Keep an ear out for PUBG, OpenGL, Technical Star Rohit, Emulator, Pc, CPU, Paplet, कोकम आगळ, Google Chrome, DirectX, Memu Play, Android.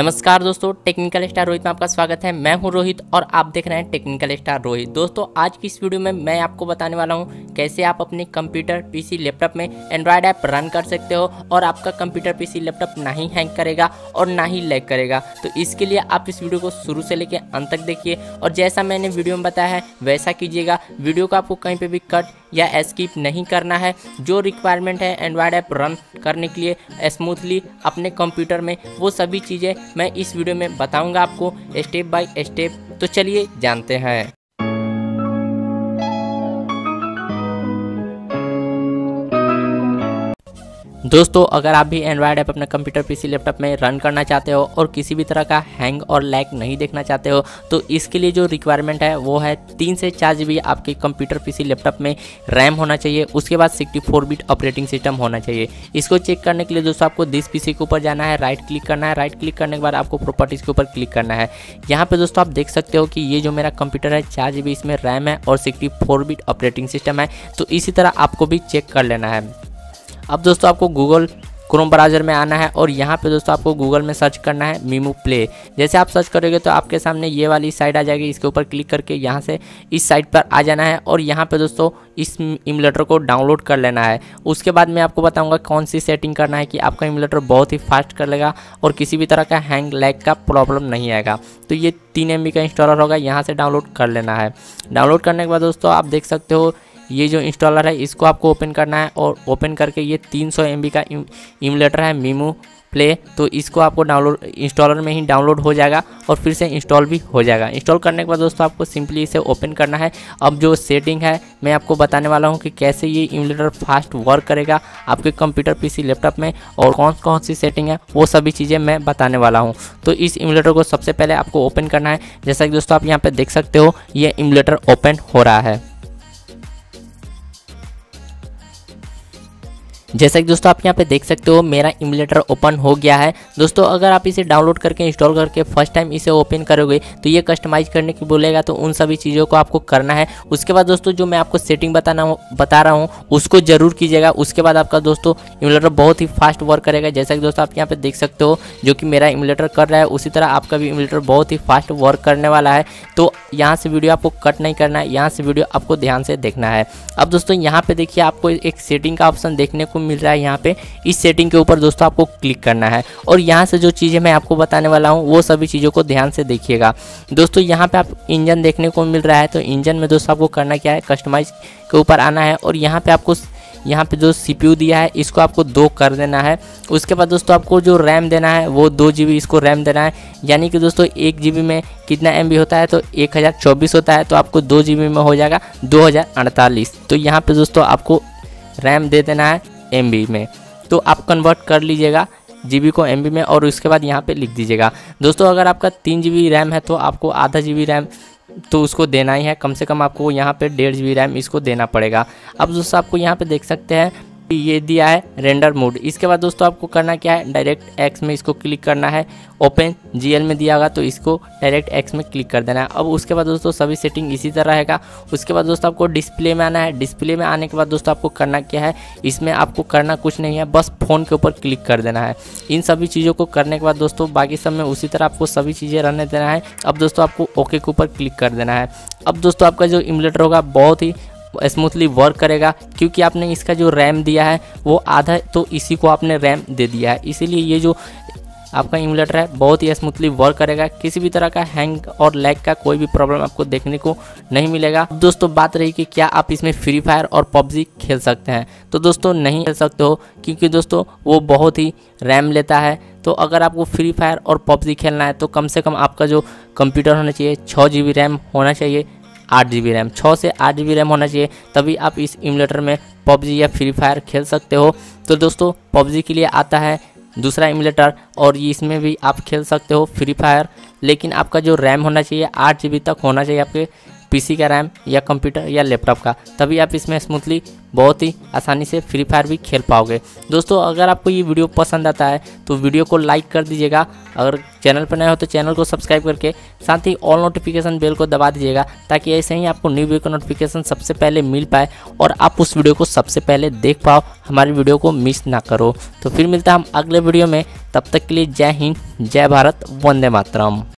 नमस्कार दोस्तों, technical star Rohit में आपका स्वागत है। मैं हूं रोहित और आप देख रहे हैं टेक्निकल स्टार रोहित। दोस्तों, आज की इस वीडियो में मैं आपको बताने वाला हूं कैसे आप अपने कंप्यूटर पीसी लैपटॉप में एंड्रॉयड ऐप रन कर सकते हो और आपका कंप्यूटर पीसी लैपटॉप ना ही हैंग करेगा और ना ही लैग करेगा। तो इसके लिए आप इस वीडियो को शुरू से लेकर अंत तक देखिए और जैसा मैंने वीडियो में बताया है वैसा कीजिएगा। वीडियो को आपको कहीं पर भी कट या स्किप नहीं करना है। जो रिक्वायरमेंट है एंड्रॉयड ऐप रन करने के लिए स्मूथली अपने कंप्यूटर में, वो सभी चीज़ें मैं इस वीडियो में बताऊंगा आपको स्टेप बाय स्टेप। तो चलिए जानते हैं। दोस्तों, अगर आप भी एंड्रॉयड ऐप अपने कंप्यूटर पीसी लैपटॉप में रन करना चाहते हो और किसी भी तरह का हैंग और लैग नहीं देखना चाहते हो तो इसके लिए जो रिक्वायरमेंट है वो है 3 से 4 GB आपके कंप्यूटर पीसी लैपटॉप में रैम होना चाहिए। उसके बाद 64 बिट ऑपरेटिंग सिस्टम होना चाहिए। इसको चेक करने के लिए दोस्तों आपको दिस पीसी के ऊपर जाना है, राइट क्लिक करना है। राइट क्लिक करने के बाद आपको प्रॉपर्टीज़ के ऊपर क्लिक करना है। यहाँ पर दोस्तों आप देख सकते हो कि ये जो मेरा कंप्यूटर है 4 GB इसमें रैम है और 64 बिट ऑपरेटिंग सिस्टम है। तो इसी तरह आपको भी चेक कर लेना है। अब दोस्तों आपको गूगल क्रोम ब्राउज़र में आना है और यहाँ पे दोस्तों आपको गूगल में सर्च करना है मेमू प्ले। जैसे आप सर्च करोगे तो आपके सामने ये वाली साइट आ जाएगी। इसके ऊपर क्लिक करके यहाँ से इस साइट पर आ जाना है और यहाँ पे दोस्तों इस इम्युलेटर को डाउनलोड कर लेना है। उसके बाद मैं आपको बताऊँगा कौन सी सेटिंग करना है कि आपका इम्युलेटर बहुत ही फास्ट कर लेगा और किसी भी तरह का हैंग लैग का प्रॉब्लम नहीं आएगा। तो ये 3 MB का इंस्टॉलर होगा, यहाँ से डाउनलोड कर लेना है। डाउनलोड करने के बाद दोस्तों आप देख सकते हो ये जो इंस्टॉलर है इसको आपको ओपन करना है और ओपन करके ये 300 MB का इम्युलेटर है मेमू प्ले। तो इसको आपको डाउनलोड इंस्टॉलर में ही डाउनलोड हो जाएगा और फिर से इंस्टॉल भी हो जाएगा। इंस्टॉल करने के बाद दोस्तों आपको सिंपली इसे ओपन करना है। अब जो सेटिंग है मैं आपको बताने वाला हूं कि कैसे ये इम्युलेटर फास्ट वर्क करेगा आपके कंप्यूटर पीसी लैपटॉप में और कौन सी सेटिंग है वो सभी चीज़ें मैं बताने वाला हूँ। तो इस इम्युलेटर को सबसे पहले आपको ओपन करना है। जैसा कि दोस्तों आप यहाँ पर देख सकते हो ये इम्युलेटर ओपन हो रहा है। जैसा कि दोस्तों आप यहाँ पे देख सकते हो मेरा इम्युलेटर ओपन हो गया है। दोस्तों, अगर आप इसे डाउनलोड करके इंस्टॉल करके फर्स्ट टाइम इसे ओपन करोगे तो ये कस्टमाइज़ करने की बोलेगा। तो उन सभी चीज़ों को आपको करना है। उसके बाद दोस्तों जो मैं आपको सेटिंग बता रहा हूँ उसको जरूर कीजिएगा। उसके बाद आपका दोस्तों इम्युलेटर बहुत ही फास्ट वर्क करेगा। जैसा कि दोस्तों आप यहाँ पर देख सकते हो जो कि मेरा इम्युलेटर कर रहा है उसी तरह आपका भी इम्युलेटर बहुत ही फास्ट वर्क करने वाला है। तो यहाँ से वीडियो आपको कट नहीं करना है, यहाँ से वीडियो आपको ध्यान से देखना है। अब दोस्तों यहाँ पर देखिए आपको एक सेटिंग का ऑप्शन देखने को मिल रहा है। यहाँ पे इस सेटिंग के ऊपर दोस्तों आपको क्लिक करना है और यहाँ से जो चीज़ें मैं आपको बताने वाला हूँ वो सभी चीज़ों को ध्यान से देखिएगा। दोस्तों यहाँ पे आप इंजन देखने को मिल रहा है। तो इंजन में दोस्तों आपको करना क्या है, कस्टमाइज के ऊपर आना है और यहाँ पे जो CPU दिया है इसको आपको 2 कर देना है। उसके बाद दोस्तों आपको जो रैम देना है वो 2 GB इसको रैम देना है। यानी कि दोस्तों 1 GB में कितना MB होता है तो 1024 होता है। तो आपको 2 GB में हो जाएगा 2048। तो यहाँ पर दोस्तों आपको रैम दे देना है MB में। तो आप कन्वर्ट कर लीजिएगा GB को MB में और उसके बाद यहाँ पे लिख दीजिएगा। दोस्तों अगर आपका 3 GB रैम है तो आपको आधा GB रैम तो उसको देना ही है, कम से कम आपको यहाँ पे 1.5 GB रैम इसको देना पड़ेगा। अब दोस्तों आपको यहाँ पे देख सकते हैं ये दिया है रेंडर मोड। इसके बाद दोस्तों आपको करना क्या है, DirectX में इसको क्लिक करना है। OpenGL में दिया होगा तो इसको DirectX में क्लिक कर देना है। अब उसके बाद दोस्तों सभी सेटिंग इसी तरह रहेगा। उसके बाद दोस्तों आपको डिस्प्ले में आना है। डिस्प्ले में आने के बाद दोस्तों आपको करना क्या है, इसमें आपको करना कुछ नहीं है, बस फ़ोन के ऊपर क्लिक कर देना है। इन सभी चीज़ों को करने के बाद दोस्तों बाकी सब में उसी तरह आपको सभी चीज़ें रहने देना है। अब दोस्तों आपको ओके के ऊपर क्लिक कर देना है। अब दोस्तों आपका जो इम्युलेटर होगा बहुत ही स्मूथली वर्क करेगा क्योंकि आपने इसका जो रैम दिया है वो आधा तो इसी को आपने रैम दे दिया है। इसीलिए ये जो आपका इम्युलेटर है बहुत ही स्मूथली वर्क करेगा। किसी भी तरह का हैंग और लैग का कोई भी प्रॉब्लम आपको देखने को नहीं मिलेगा। दोस्तों बात रही कि क्या आप इसमें फ्री फायर और PUBG खेल सकते हैं, तो दोस्तों नहीं खेल सकते हो क्योंकि दोस्तों वो बहुत ही रैम लेता है। तो अगर आपको फ्री फायर और PUBG खेलना है तो कम से कम आपका जो कंप्यूटर होना चाहिए 6 GB रैम होना चाहिए, 8 GB रैम, 6 से 8 GB रैम होना चाहिए, तभी आप इस इम्युलेटर में PUBG या फ्री फायर खेल सकते हो। तो दोस्तों PUBG के लिए आता है दूसरा इम्युलेटर और ये इसमें भी आप खेल सकते हो फ्री फायर, लेकिन आपका जो रैम होना चाहिए 8 GB तक होना चाहिए आपके पीसी का रैम या कंप्यूटर या लैपटॉप का, तभी आप इसमें स्मूथली बहुत ही आसानी से फ्री फायर भी खेल पाओगे। दोस्तों अगर आपको ये वीडियो पसंद आता है तो वीडियो को लाइक कर दीजिएगा, अगर चैनल पर नए हो तो चैनल को सब्सक्राइब करके साथ ही ऑल नोटिफिकेशन बेल को दबा दीजिएगा, ताकि ऐसे ही आपको न्यू वीडियो का नोटिफिकेशन सबसे पहले मिल पाए और आप उस वीडियो को सबसे पहले देख पाओ, हमारी वीडियो को मिस ना करो। तो फिर मिलते हैं हम अगले वीडियो में, तब तक के लिए जय हिंद, जय भारत, वंदे मातरम।